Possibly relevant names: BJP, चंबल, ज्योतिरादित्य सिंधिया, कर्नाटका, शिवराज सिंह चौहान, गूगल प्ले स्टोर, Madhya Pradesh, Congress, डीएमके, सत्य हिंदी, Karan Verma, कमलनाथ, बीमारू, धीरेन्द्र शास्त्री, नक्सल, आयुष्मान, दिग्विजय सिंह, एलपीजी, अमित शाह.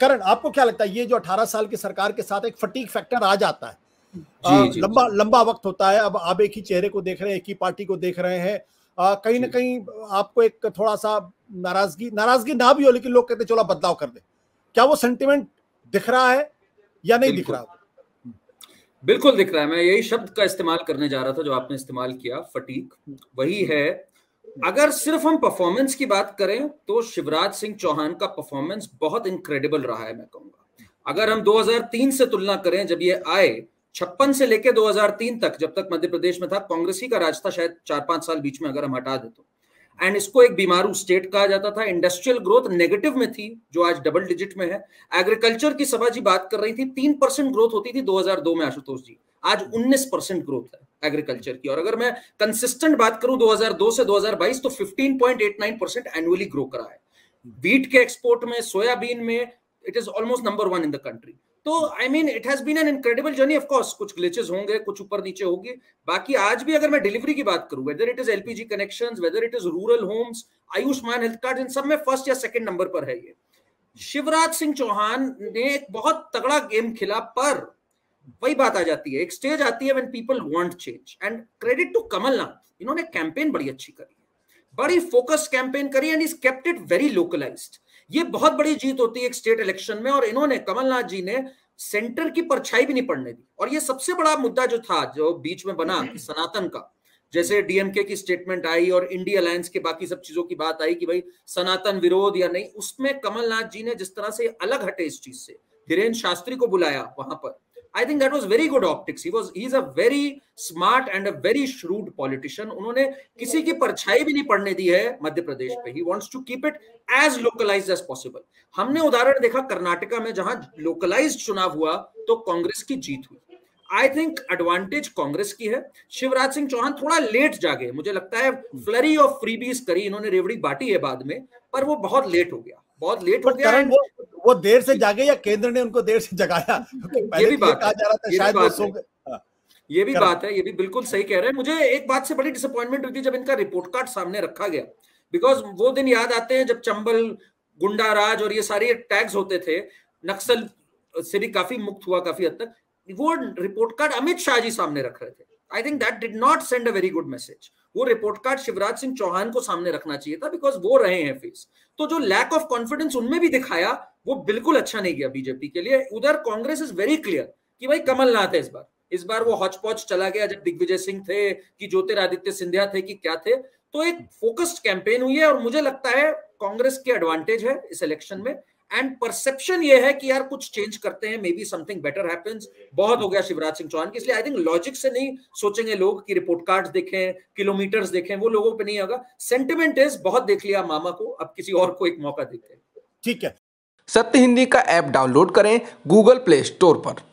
करण, आपको क्या लगता है ये जो 18 साल की सरकार के साथ एक फटीक फैक्टर आ जाता है, लंबा वक्त होता है, अब एक ही चेहरे को देख रहे हैं, एक ही पार्टी को देख रहे हैं, कहीं ना कहीं आपको एक थोड़ा सा नाराजगी ना भी हो लेकिन लोग कहते चलो बदलाव कर दे, क्या वो सेंटिमेंट दिख रहा है या नहीं दिख रहा? बिल्कुल दिख रहा है। मैं यही शब्द का इस्तेमाल करने जा रहा था जो आपने इस्तेमाल किया, फटीक, वही है। अगर सिर्फ हम परफॉर्मेंस की बात करें तो शिवराज सिंह चौहान का परफॉर्मेंस बहुत इनक्रेडिबल रहा है, मैं कहूंगा। अगर हम 2003 से तुलना करें, जब ये आए 56 से लेके 2003 तक, जब तक मध्य प्रदेश में था, कांग्रेस ही का राज था, शायद 4-5 साल बीच में अगर हम हटा दे तो। एंड इसको एक बीमारू स्टेट कहा जाता था, इंडस्ट्रियल ग्रोथ नेगेटिव में थी जो आज डबल डिजिट में है। एग्रीकल्चर की सभा जी बात कर रही थी, 3% ग्रोथ होती थी 2002 में आशुतोष जी, आज 19% ग्रोथ है एग्रीकल्चर की। और अगर मैं कंसिस्टेंट बात करूं 2002 से 2022 तो 15.89% एनुअली ग्रो करा है बीट के एक्सपोर्ट में, सोयाबीन में, it is almost number 1 in the country. तो I mean it has been an incredible journey. Of course कुछ ग्लिचेस होंगे, कुछ ऊपर नीचे होगी, बाकी आज भी अगर मैं डिलीवरी की बात करूं, whether it is एलपीजी connections, whether it is rural homes, आयुष्मान health card, इन सब में 1st या 2nd नंबर पर है ये। शिवराज सिंह चौहान ने एक बहुत तगड़ा गेम खेला, पर वही बात आ जाती है, एक स्टेज आती है when people want change. And credit to कमलनाथ, इन्होंने कैंपेन बड़ी अच्छी करी, बड़ी फोकस कैंपेन करी, and is kept it very localised. ये बहुत बड़ी जीत होती है एक स्टेट इलेक्शन में, और इन्होंने, कमलनाथ जी ने सेंटर की परछाई भी नहीं पड़ने दी। और ये सबसे बड़ा मुद्दा जो था, जो बीच में बना सनातन का, जैसे डीएमके की स्टेटमेंट आई और इंडिया अलायंस के बाकी सब चीजों की बात आई कि भाई सनातन विरोध या नहीं, उसमें कमलनाथ जी ने जिस तरह से अलग हटे इस चीज से, धीरेन्द्र शास्त्री को बुलाया वहां पर, I think that was very good optics. He is a very smart and a very shrewd politician. उन्होंने किसी की परछाई भी नहीं पड़ने दी है मध्य प्रदेश पे। He wants to keep it as localized as possible. हमने उदाहरण देखा कर्नाटका में, जहां localized चुनाव हुआ तो कांग्रेस की जीत हुई। I think advantage कांग्रेस की है। शिवराज सिंह चौहान थोड़ा लेट जागे, मुझे लगता है फ्लरी ऑफ फ्रीबीज करी, इन्होंने रेवड़ी बांटी है बाद में, पर वो बहुत लेट हो गया। वो देर से जागे या केंद्र ने उनको देर से जगाया, ये भी बात है। ये भी बिल्कुल सही कह रहे हैं। मुझे एक बात से बड़ी डिसअपॉइंटमेंट हुई थी जब इनका रिपोर्ट कार्ड सामने रखा गया, बिकॉज वो दिन याद आते हैं जब चंबल, गुंडा राज और ये सारे टैग्स होते थे, नक्सल से भी काफी मुक्त हुआ काफी हद तक। वो रिपोर्ट कार्ड अमित शाह जी सामने रख रहे थे, I think that did not send a very good message. वो रिपोर्ट कार्ड शिवराज सिंह चौहान को सामने रखना चाहिए था, बिकॉज वो रहे हैं फेस। तो जो लैक ऑफ कॉन्फिडेंस उनमें भी दिखाया, वो बिल्कुल अच्छा नहीं गया बीजेपी के लिए। उधर कांग्रेस इज वेरी क्लियर कि भाई कमलनाथ है इस बार वो हॉचपॉच चला गया, जब दिग्विजय सिंह थे कि ज्योतिरादित्य सिंधिया थे कि क्या थे, तो एक फोकस्ड कैंपेन हुई है। और मुझे लगता है कांग्रेस की एडवांटेज है इस इलेक्शन में, एंड परसेप्शन ये है कि यार कुछ चेंज करते हैं, maybe something better happens. बहुत हो गया शिवराज सिंह चौहान की, इसलिए आई थिंक लॉजिक से नहीं सोचेंगे लोग कि रिपोर्ट कार्ड देखें, किलोमीटर्स देखें, वो लोगों पे नहीं होगा। सेंटिमेंट इज बहुत देख लिया मामा को, अब किसी और को एक मौका देते हैं। ठीक है, सत्य हिंदी का ऐप डाउनलोड करें गूगल प्ले स्टोर पर।